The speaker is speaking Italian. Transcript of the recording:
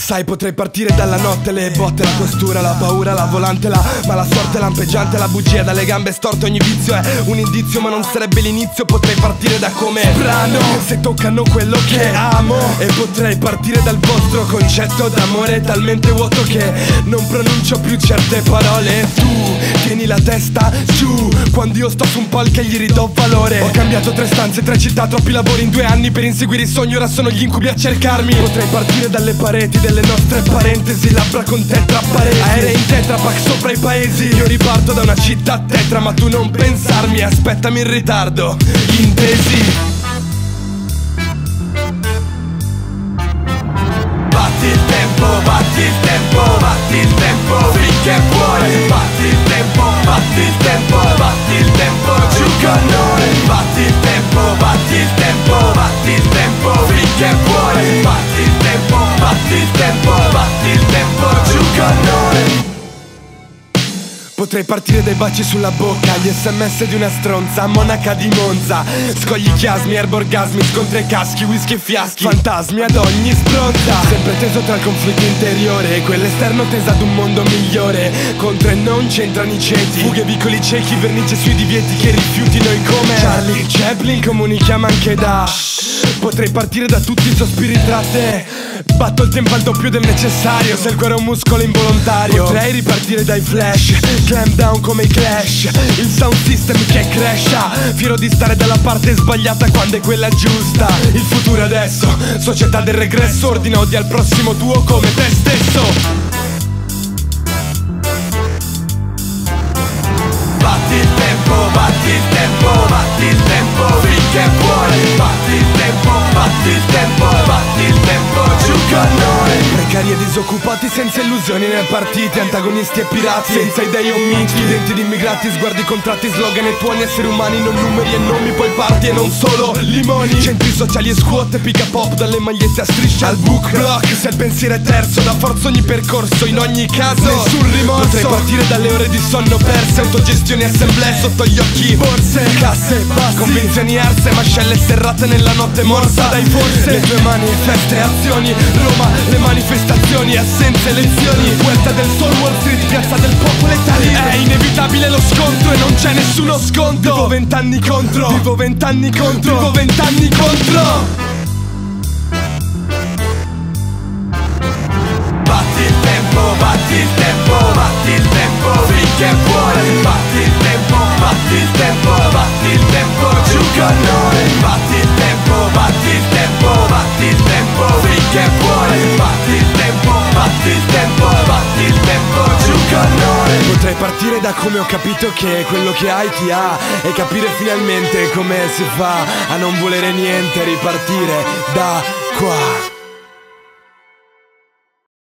Sai, potrei partire dalla notte, le botte, la costura, la paura, la volante, la mala sorte lampeggiante, la bugia dalle gambe storte. Ogni vizio è un indizio, ma non sarebbe l'inizio. Potrei partire da come brano, se toccano quello che amo, e potrei partire dal vostro concetto d'amore talmente vuoto che non pronuncio più certe parole. Tu tieni la testa giù quando io sto su un palco e gli ridò valore. Ho cambiato 3 stanze, 3 città, troppi lavori in 2 anni per inseguire i sogni, ora sono gli incubi a cercarmi. Potrei partire dalle pareti delle nostre parentesi, labbra con te tra pareti, aerei in tetra, pack sopra i paesi. Io riparto da una città tetra, ma tu non pensarmi, aspettami in ritardo, intesi? Batti il tempo, batti il tempo, batti il tempo finché puoi. Batti il tempo, batti il tempo, batti il tempo giù con noi. Batti il tempo, batti il tempo, batti il tempo finché puoi. Batti il tempo, batti il tempo, batti il tempo giù con noi. Potrei partire dai baci sulla bocca, gli sms di una stronza, monaca di Monza, scogli chiasmi, erborgasmi, scontri e caschi, whisky e fiaschi, fantasmi ad ogni spronza. Sempre teso tra il conflitto interiore e quell'esterno, tesa ad un mondo migliore. Contro e non c'entrano i ceti, fughe, vicoli ciechi, vernice sui divieti che rifiuti noi come Charlie Chaplin, comunichiamo anche da. Potrei partire da tutti i sospiri tra te, batto il tempo al doppio del necessario, se il cuore è un muscolo involontario. Potrei ripartire dai flash, clam down come i Clash, il sound system che crasha, fiero di stare dalla parte sbagliata quando è quella giusta. Il futuro adesso, società del regresso, ordina odio al prossimo tuo come te stesso. Batti il tempo, batti il tempo, batti il tempo finché puoi. Batti il tempo, batti il tempo, batti il tempo giù con noi. Precari e disoccupati, senza illusioni né partiti, antagonisti e pirati, senza idee o miti, denti di immigrati, sguardi, contratti, slogan e tuoni, esseri umani, non numeri e nomi, poi parti e non solo limoni. Centri sociali e squat e pick up pop, dalle magliette a striscia al book block. Se il pensiero è terzo, da forza ogni percorso, in ogni caso nessun rimorso. Potrei partire dalle ore di sonno perse, autogestioni e assemblee sotto gli occhi, forse casse e bassi, convenzioni arse, mascelle serrate nella notte morsa dai forse. Le tue mani, feste, azioni, Roma, le manifestazioni, assenze, lezioni, Puerta del Sol, Wall Street, piazza del popolo italiano. È inevitabile lo scontro e non c'è nessuno sconto. Vivo 20 anni contro, vivo 20 anni contro, vivo 20 anni contro. Batti il tempo, batti il tempo, batti il tempo finché puoi. Batti il tempo, batti il tempo, batti il tempo giù con noi. Batti il tempo, batti il tempo, batti il tempo finché puoi. Batti il tempo, batti il tempo, batti il tempo giù con noi. Potrei partire da come ho capito che quello che hai chi ha, e capire finalmente come si fa a non volere niente, ripartire da qua.